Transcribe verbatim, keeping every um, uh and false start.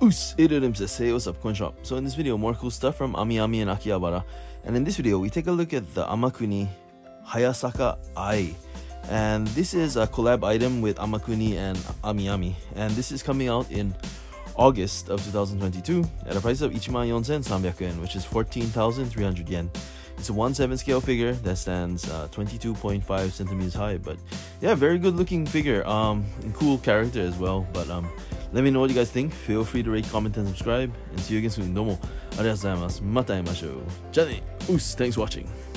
Us! Hey there, Nimsase, what's up, Konnichiwa. So in this video, more cool stuff from AmiAmi and Akihabara. And in this video, we take a look at the Amakuni Hayasaka Ai. And this is a collab item with Amakuni and AmiAmi. And this is coming out in August of two thousand twenty-two at a price of ichiman yonsen sanbyaku yen, which is fourteen thousand three hundred yen. It's a one seventh scale figure that stands uh, twenty-two point five centimeters high, but yeah, very good looking figure, um, and cool character as well. But um, let me know what you guys think. Feel free to rate, comment, and subscribe. And see you again soon. Domo, arigatou gozaimasu. Mata iemashou. Jane, us, thanks for watching.